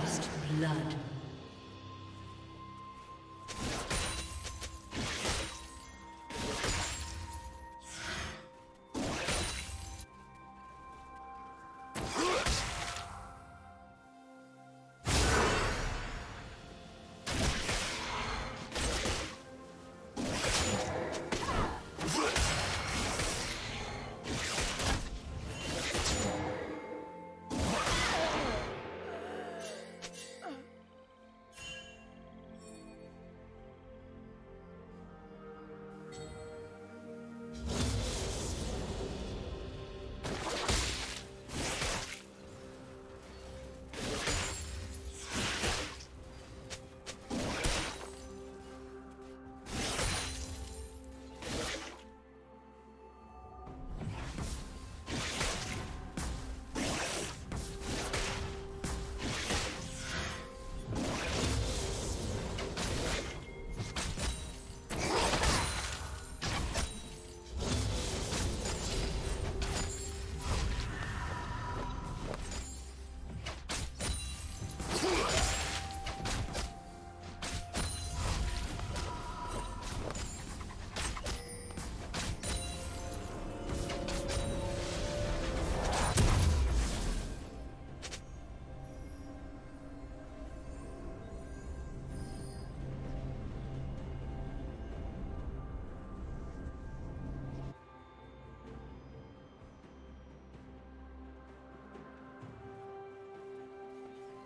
First blood.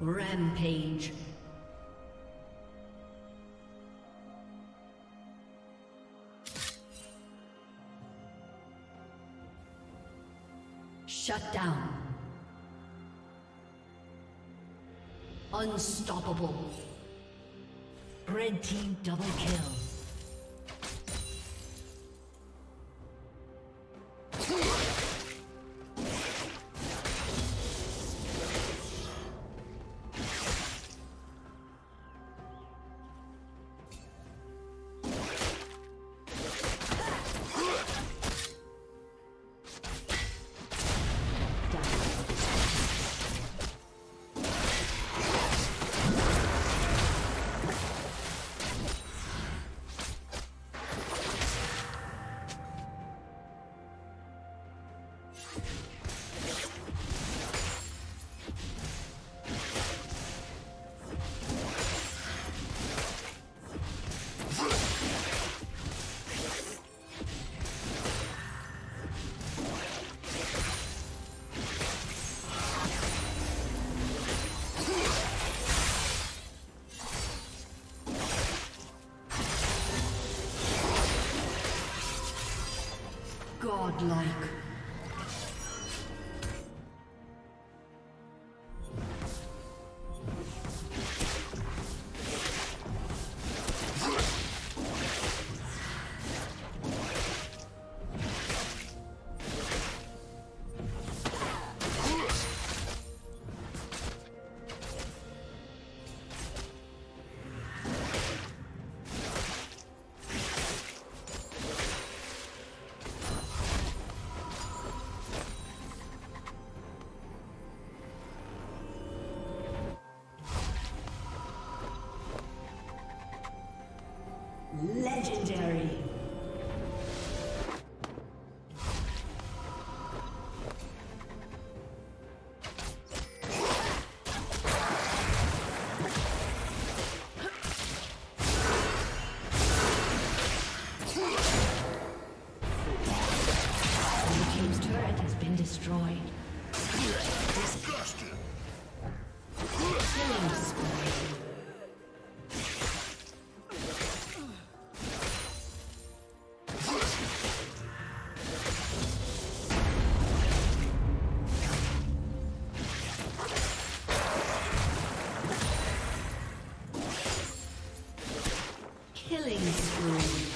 Rampage. Shut down. Unstoppable. Red team double kill. Godlike. Legendary. The team's turret has been destroyed. Disgusting. Killing spree.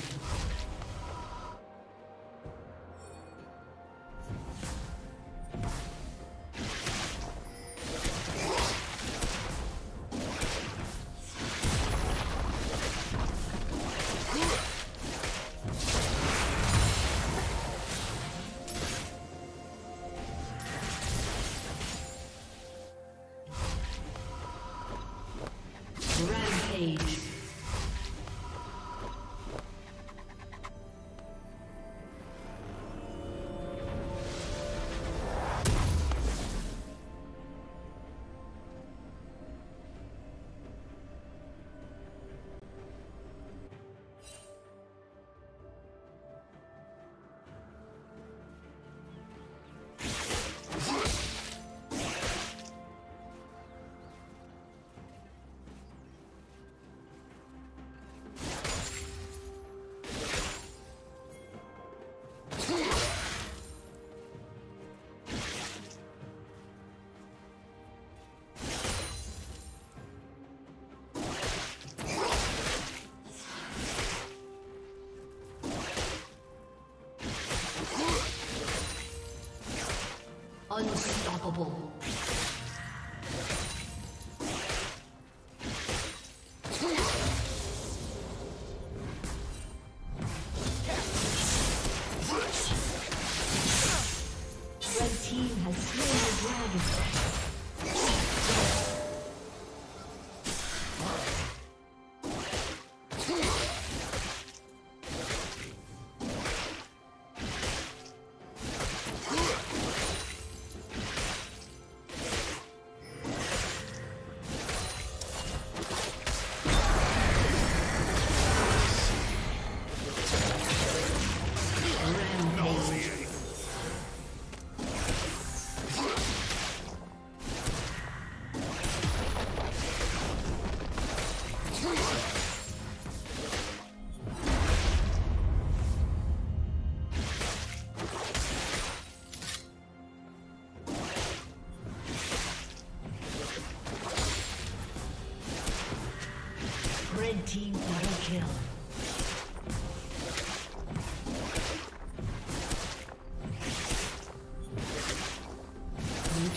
Unstoppable.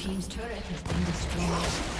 team's turret has been destroyed.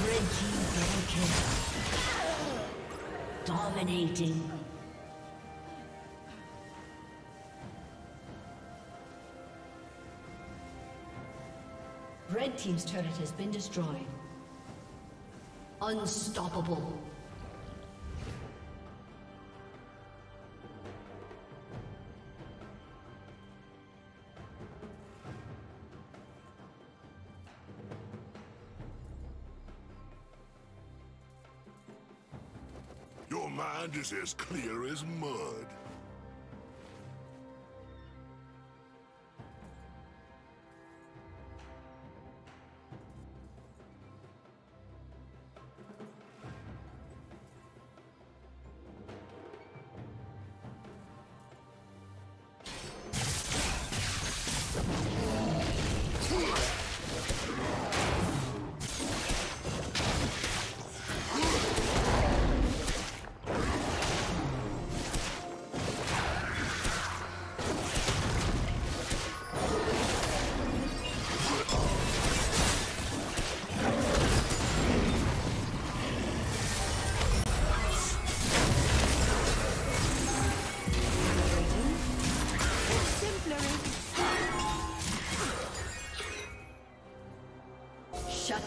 Red team double kill. Dominating. Red team's turret has been destroyed. Unstoppable. Your mind is as clear as mud.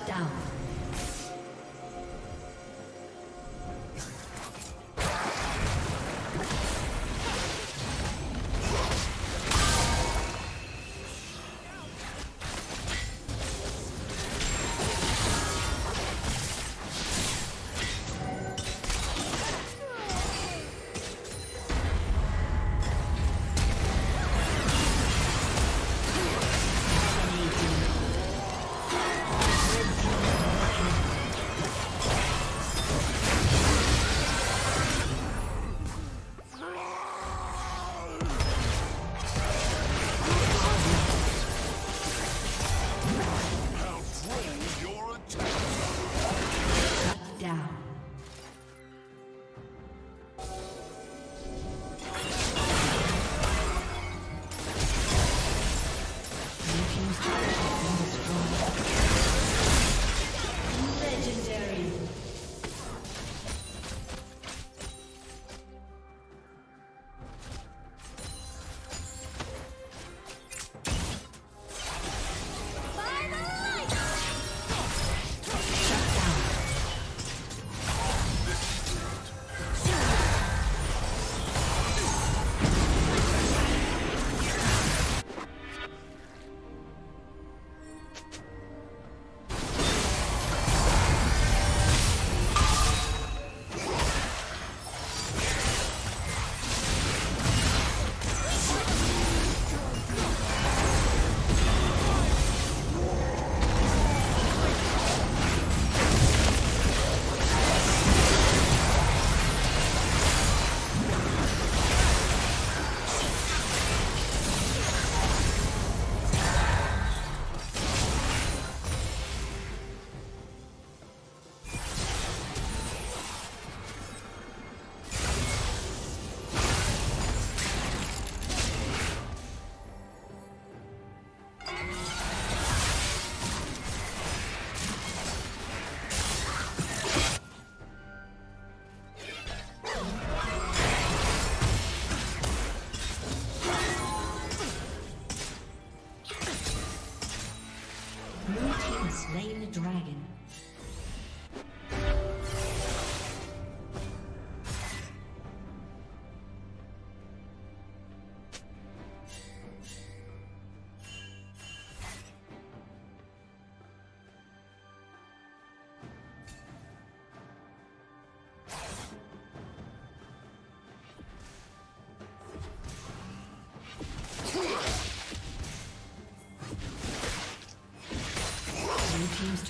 Down.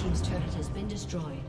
Team's turret has been destroyed.